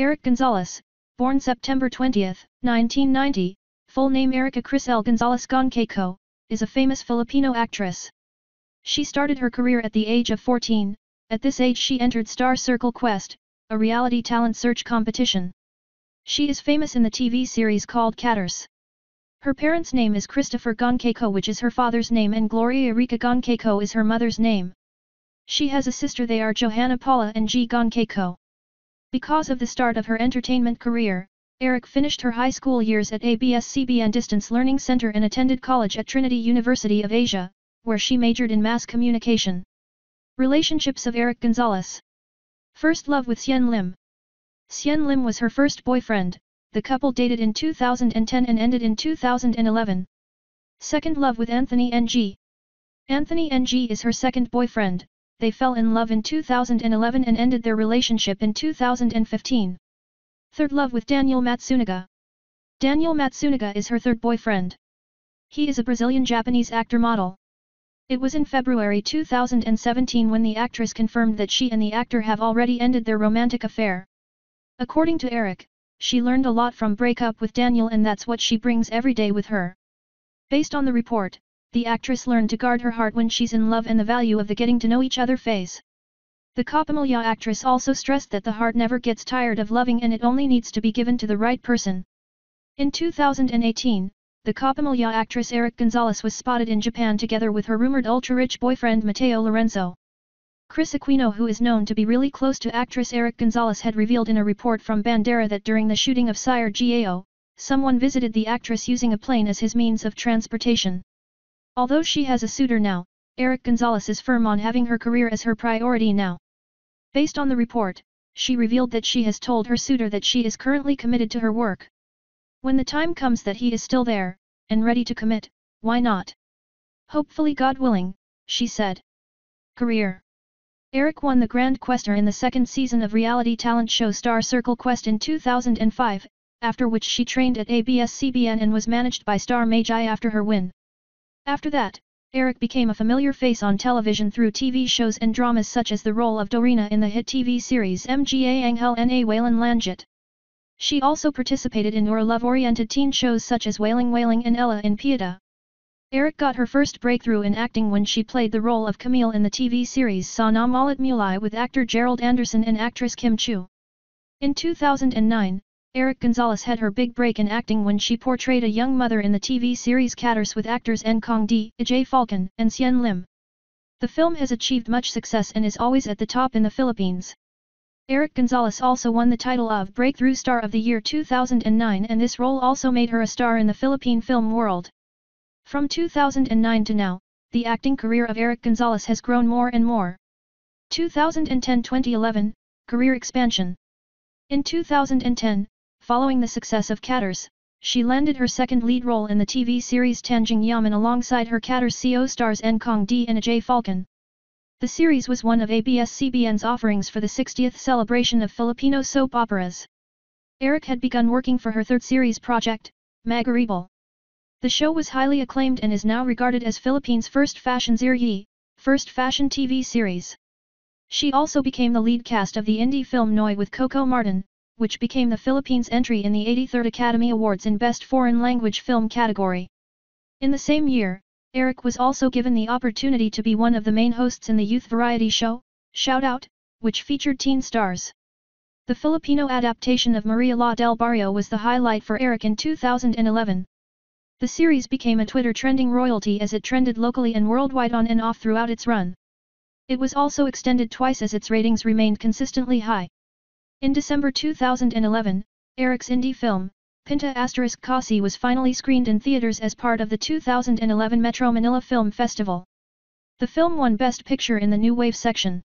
Erich Gonzales, born September 20, 1990, full name Erika Chris L. Gonzalez Gonqueco, is a famous Filipino actress. She started her career at the age of 14, at this age she entered Star Circle Quest, a reality talent search competition. She is famous in the TV series called Katorse. Her parents' name is Christopher Gonqueco, which is her father's name, and Gloria Erika Gonqueco is her mother's name. She has a sister, they are Johanna Paula and G. Gonqueco. Because of the start of her entertainment career, Erich finished her high school years at ABS-CBN Distance Learning Center and attended college at Trinity University of Asia, where she majored in mass communication. Relationships of Erich Gonzales. First love with Xian Lim. Xian Lim was her first boyfriend, the couple dated in 2010 and ended in 2011. Second love with Anthony Ng. Anthony Ng is her second boyfriend. They fell in love in 2011 and ended their relationship in 2015. Third love with Daniel Matsunaga. Daniel Matsunaga is her third boyfriend. He is a Brazilian-Japanese actor-model. It was in February 2017 when the actress confirmed that she and the actor have already ended their romantic affair. According to Erich, she learned a lot from breakup with Daniel, and that's what she brings every day with her. Based on the report, the actress learned to guard her heart when she's in love and the value of the getting to know each other phase. The Kapamilya actress also stressed that the heart never gets tired of loving and it only needs to be given to the right person. In 2018, the Kapamilya actress Erich Gonzalez was spotted in Japan together with her rumored ultra-rich boyfriend Mateo Lorenzo. Kris Aquino, who is known to be really close to actress Erich Gonzalez, had revealed in a report from Bandera that during the shooting of Sire Gao, someone visited the actress using a plane as his means of transportation. Although she has a suitor now, Erich Gonzalez is firm on having her career as her priority now. Based on the report, she revealed that she has told her suitor that she is currently committed to her work. When the time comes that he is still there, and ready to commit, why not? Hopefully, God willing, she said. Career. Erich won the Grand Quester in the second season of reality talent show Star Circle Quest in 2005, after which she trained at ABS-CBN and was managed by Star Magic after her win. After that, Erich became a familiar face on television through TV shows and dramas such as the role of Dorina in the hit TV series Mga Anghel na Walang Langit. She also participated in more love-oriented teen shows such as Wailing Wailing and Ella in Pieta. Erich got her first breakthrough in acting when she played the role of Camille in the TV series Sana Maulit Muli with actor Gerald Anderson and actress Kim Chu. In 2009, Erich Gonzalez had her big break in acting when she portrayed a young mother in the TV series Katorse with actors Enchong Dee, Ejay Falcon, and Xian Lim. The film has achieved much success and is always at the top in the Philippines. Erich Gonzalez also won the title of Breakthrough Star of the Year 2009, and this role also made her a star in the Philippine film world. From 2009 to now, the acting career of Erich Gonzalez has grown more and more. 2010-2011, career expansion. In 2010, following the success of Katorse, she landed her second lead role in the TV series Tanjong Yaman alongside her Katorse co-stars Enchong Dee and Ejay Falcon. The series was one of ABS-CBN's offerings for the 60th celebration of Filipino soap operas. Erich had begun working for her third series project, Magaribal. The show was highly acclaimed and is now regarded as Philippines' first fashion series, first fashion TV series. She also became the lead cast of the indie film Noi with Coco Martin, which became the Philippines' entry in the 83rd Academy Awards in Best Foreign Language Film category. In the same year, Erich was also given the opportunity to be one of the main hosts in the youth variety show, Shout Out, which featured teen stars. The Filipino adaptation of Maria La del Barrio was the highlight for Erich in 2011. The series became a Twitter trending royalty as it trended locally and worldwide on and off throughout its run. It was also extended twice as its ratings remained consistently high. In December 2011, Erich's indie film, Pinta *Kasi was finally screened in theaters as part of the 2011 Metro Manila Film Festival. The film won Best Picture in the New Wave section.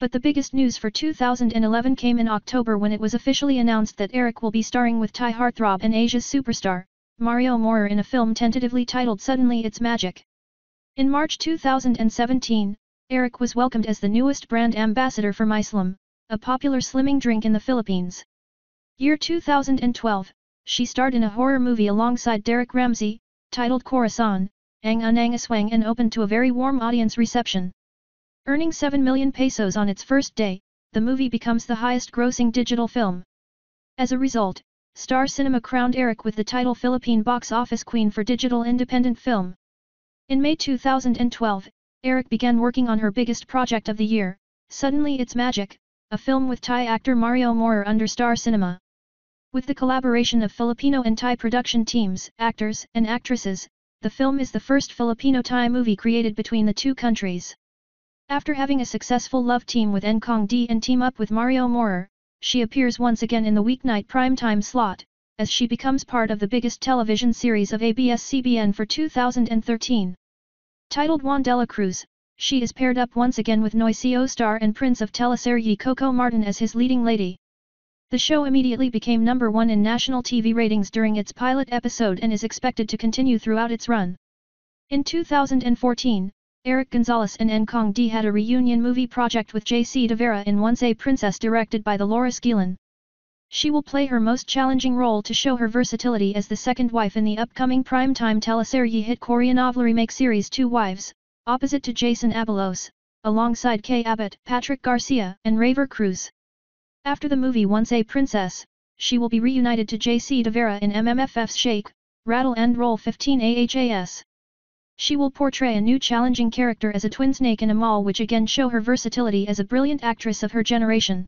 But the biggest news for 2011 came in October when it was officially announced that Erich will be starring with Thai heartthrob and Asia's superstar, Mario Maurer, in a film tentatively titled Suddenly It's Magic. In March 2017, Erich was welcomed as the newest brand ambassador for MySlim, a popular slimming drink in the Philippines. Year 2012, she starred in a horror movie alongside Derek Ramsey, titled Corazon, Ang Unang Aswang, and opened to a very warm audience reception. Earning 7 million pesos on its first day, the movie becomes the highest-grossing digital film. As a result, Star Cinema crowned Erich with the title Philippine Box Office Queen for Digital Independent Film. In May 2012, Erich began working on her biggest project of the year, Suddenly It's Magic, a film with Thai actor Mario Maurer under Star Cinema. With the collaboration of Filipino and Thai production teams, actors and actresses, the film is the first Filipino-Thai movie created between the two countries. After having a successful love team with Enchong Dee and team up with Mario Maurer, she appears once again in the weeknight primetime slot, as she becomes part of the biggest television series of ABS-CBN for 2013. Titled Juan de la Cruz, she is paired up once again with Noiseo star and Prince of Teleserie Coco Martin as his leading lady. The show immediately became #1 in national TV ratings during its pilot episode and is expected to continue throughout its run. In 2014, Erich Gonzales and Enchong Dee had a reunion movie project with J.C. De Vera in Once a Princess, directed by the Loris Guillen. She will play her most challenging role to show her versatility as the second wife in the upcoming primetime teleserie hit Korean novel remake series Two Wives, opposite to Jason Abalos, alongside Kay Abbott, Patrick Garcia, and Raver Cruz. After the movie Once a Princess, she will be reunited to J.C. De Vera in MMFF's Shake, Rattle and Roll 15 AHAS. She will portray a new challenging character as a twin snake in a mall, which again show her versatility as a brilliant actress of her generation.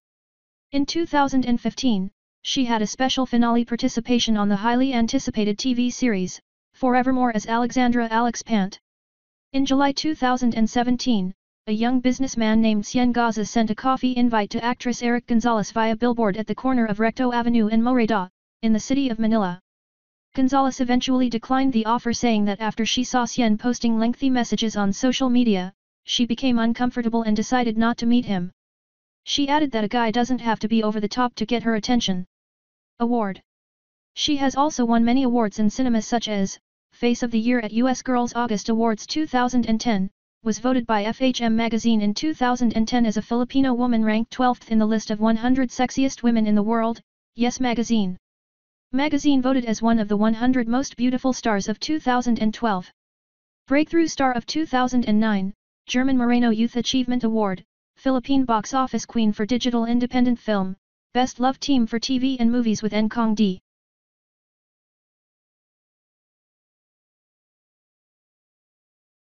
In 2015, she had a special finale participation on the highly anticipated TV series, Forevermore, as Alexandra Alexpant. In July 2017, a young businessman named Xian Gaza sent a coffee invite to actress Erich Gonzales via billboard at the corner of Recto Avenue and Moreda, in the city of Manila. Gonzales eventually declined the offer, saying that after she saw Xian posting lengthy messages on social media, she became uncomfortable and decided not to meet him. She added that a guy doesn't have to be over the top to get her attention. Award. She has also won many awards in cinema, such as Face of the Year at U.S. Girls August Awards 2010, was voted by FHM magazine in 2010 as a Filipino woman ranked 12th in the list of 100 sexiest women in the world. Yes magazine. Magazine voted as one of the 100 most beautiful stars of 2012. Breakthrough Star of 2009, German Moreno Youth Achievement Award, Philippine Box Office Queen for Digital Independent Film, Best Love Team for TV and Movies with Enchong Dee.